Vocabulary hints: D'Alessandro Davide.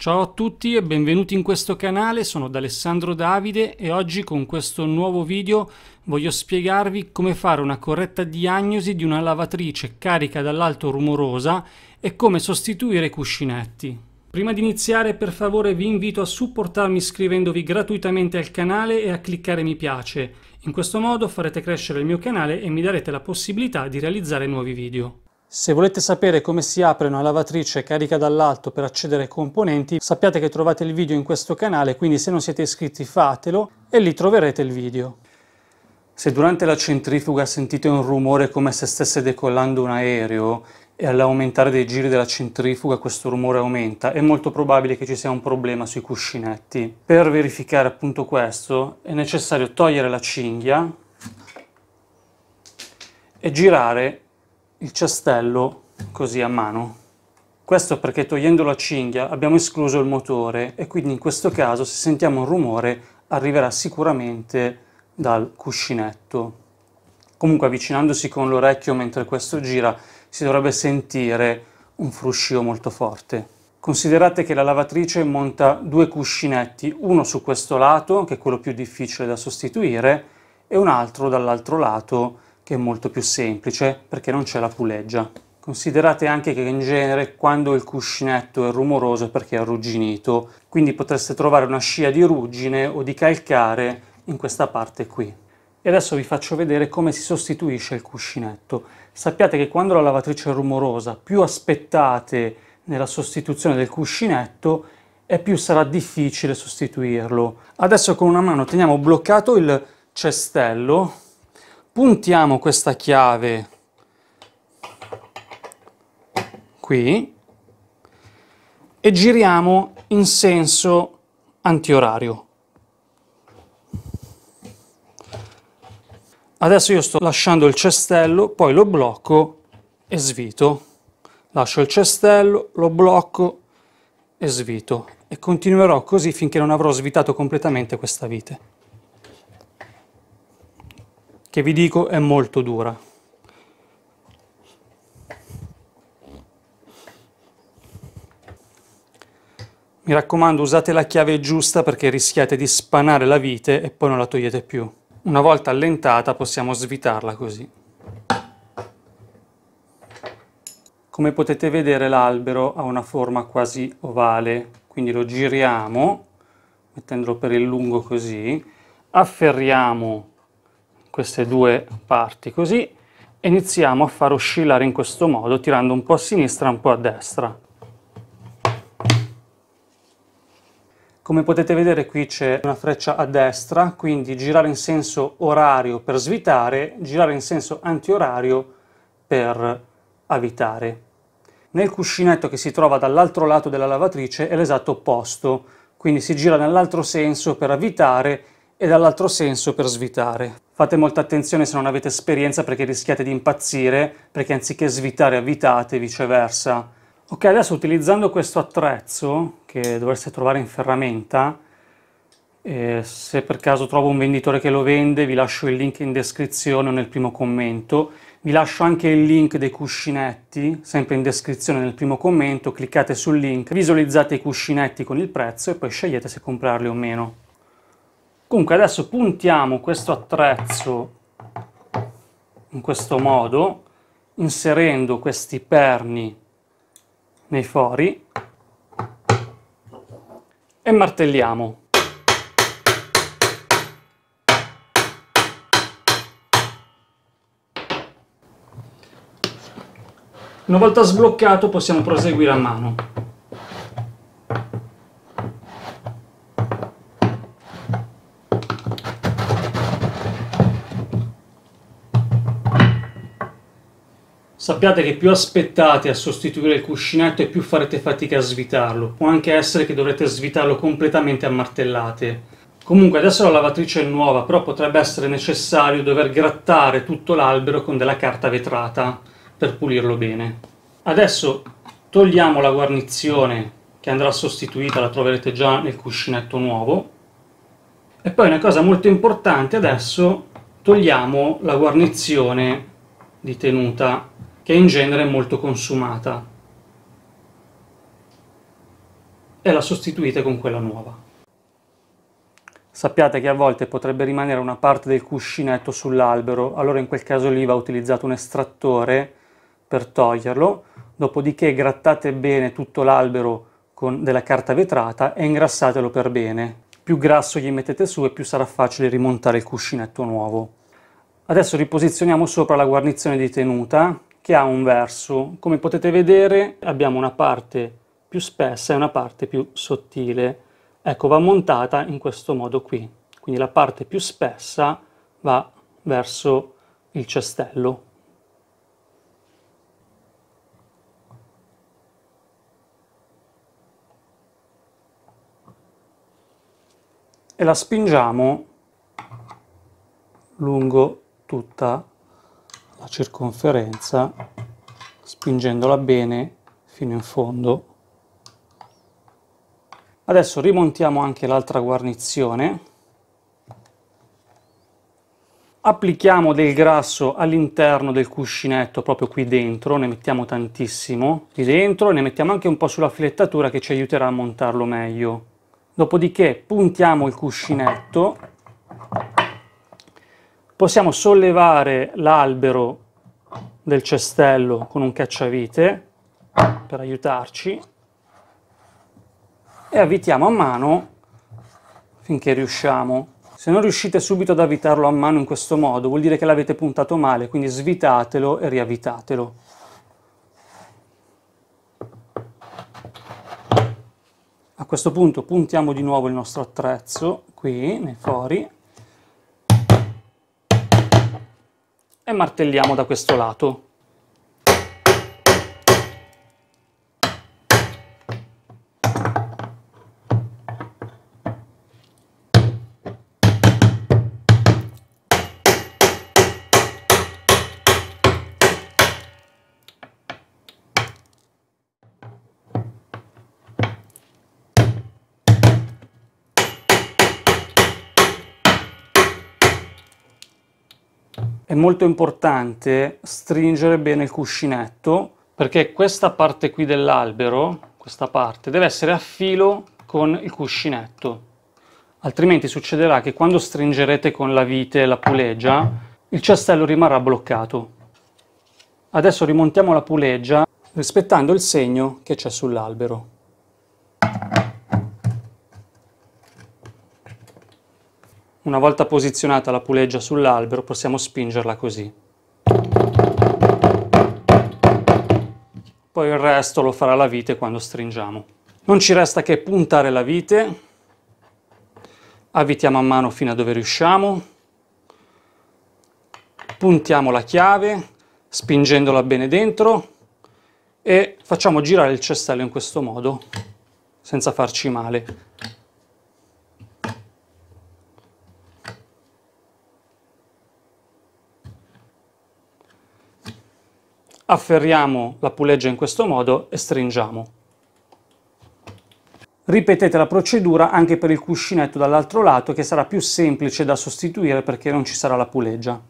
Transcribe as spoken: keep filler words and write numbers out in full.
Ciao a tutti e benvenuti in questo canale, sono D'Alessandro Davide e oggi con questo nuovo video voglio spiegarvi come fare una corretta diagnosi di una lavatrice carica dall'alto rumorosa e come sostituire i cuscinetti. Prima di iniziare, per favore vi invito a supportarmi iscrivendovi gratuitamente al canale e a cliccare mi piace. In questo modo farete crescere il mio canale e mi darete la possibilità di realizzare nuovi video. Se volete sapere come si apre una lavatrice carica dall'alto per accedere ai componenti, sappiate che trovate il video in questo canale, quindi se non siete iscritti fatelo e lì troverete il video. Se durante la centrifuga sentite un rumore come se stesse decollando un aereo e all'aumentare dei giri della centrifuga questo rumore aumenta, è molto probabile che ci sia un problema sui cuscinetti. Per verificare appunto questo è necessario togliere la cinghia e girare il cestello così a mano. Questo perché togliendo la cinghia abbiamo escluso il motore e quindi in questo caso se sentiamo un rumore arriverà sicuramente dal cuscinetto. Comunque avvicinandosi con l'orecchio mentre questo gira si dovrebbe sentire un fruscio molto forte. Considerate che la lavatrice monta due cuscinetti, uno su questo lato che è quello più difficile da sostituire e un altro dall'altro lato che è molto più semplice perché non c'è la puleggia. Considerate anche che in genere quando il cuscinetto è rumoroso è perché è arrugginito, quindi potreste trovare una scia di ruggine o di calcare in questa parte qui. E adesso vi faccio vedere come si sostituisce il cuscinetto. Sappiate che quando la lavatrice è rumorosa, più aspettate nella sostituzione del cuscinetto e più sarà difficile sostituirlo. Adesso con una mano teniamo bloccato il cestello, puntiamo questa chiave qui e giriamo in senso antiorario. Adesso io sto lasciando il cestello, poi lo blocco e svito. Lascio il cestello, lo blocco e svito. E continuerò così finché non avrò svitato completamente questa vite, che vi dico è molto dura. Mi raccomando, usate la chiave giusta perché rischiate di spanare la vite e poi non la togliete più. Una volta allentata possiamo svitarla così. Come potete vedere l'albero ha una forma quasi ovale, quindi lo giriamo mettendolo per il lungo così, afferriamo queste due parti così e iniziamo a far oscillare in questo modo, tirando un po' a sinistra e un po' a destra. Come potete vedere qui c'è una freccia a destra, quindi girare in senso orario per svitare, girare in senso antiorario per avvitare. Nel cuscinetto che si trova dall'altro lato della lavatrice è l'esatto opposto, quindi si gira nell'altro senso per avvitare e dall'altro senso per svitare. Fate molta attenzione se non avete esperienza perché rischiate di impazzire, perché anziché svitare avvitate e viceversa. Ok, adesso utilizzando questo attrezzo che dovreste trovare in ferramenta, eh, se per caso trovo un venditore che lo vende vi lascio il link in descrizione o nel primo commento, vi lascio anche il link dei cuscinetti, sempre in descrizione nel primo commento, cliccate sul link, visualizzate i cuscinetti con il prezzo e poi scegliete se comprarli o meno. Comunque adesso puntiamo questo attrezzo in questo modo, inserendo questi perni nei fori e martelliamo. Una volta sbloccato possiamo proseguire a mano. Sappiate che più aspettate a sostituire il cuscinetto e più farete fatica a svitarlo. Può anche essere che dovrete svitarlo completamente a martellate. Comunque adesso la lavatrice è nuova, però potrebbe essere necessario dover grattare tutto l'albero con della carta vetrata per pulirlo bene. Adesso togliamo la guarnizione che andrà sostituita, la troverete già nel cuscinetto nuovo. E poi una cosa molto importante, adesso togliamo la guarnizione di tenuta, che in genere è molto consumata. e la sostituite con quella nuova. Sappiate che a volte potrebbe rimanere una parte del cuscinetto sull'albero, allora in quel caso lì va utilizzato un estrattore per toglierlo, dopodiché grattate bene tutto l'albero con della carta vetrata e ingrassatelo per bene. Più grasso gli mettete su e più sarà facile rimontare il cuscinetto nuovo. Adesso riposizioniamo sopra la guarnizione di tenuta che ha un verso. Come potete vedere abbiamo una parte più spessa e una parte più sottile. Ecco, va montata in questo modo qui. Quindi la parte più spessa va verso il cestello. E la spingiamo lungo tutta la circonferenza, spingendola bene fino in fondo. Adesso rimontiamo anche l'altra guarnizione, applichiamo del grasso all'interno del cuscinetto, proprio qui dentro, ne mettiamo tantissimo qui dentro, ne mettiamo anche un po' sulla filettatura che ci aiuterà a montarlo meglio. Dopodiché puntiamo il cuscinetto, possiamo sollevare l'albero del cestello con un cacciavite per aiutarci e avvitiamo a mano finché riusciamo. Se non riuscite subito ad avvitarlo a mano in questo modo vuol dire che l'avete puntato male, quindi svitatelo e riavvitatelo. A questo punto puntiamo di nuovo il nostro attrezzo qui nei fori e martelliamo da questo lato. È molto importante stringere bene il cuscinetto perché questa parte qui dell'albero, questa parte, deve essere a filo con il cuscinetto, altrimenti succederà che quando stringerete con la vite la puleggia il cestello rimarrà bloccato. Adesso rimontiamo la puleggia rispettando il segno che c'è sull'albero. Una volta posizionata la puleggia sull'albero possiamo spingerla così. Poi il resto lo farà la vite quando stringiamo. Non ci resta che puntare la vite, avvitiamo a mano fino a dove riusciamo, puntiamo la chiave spingendola bene dentro e facciamo girare il cestello in questo modo, senza farci male. Afferriamo la puleggia in questo modo e stringiamo. Ripetete la procedura anche per il cuscinetto dall'altro lato che sarà più semplice da sostituire perché non ci sarà la puleggia.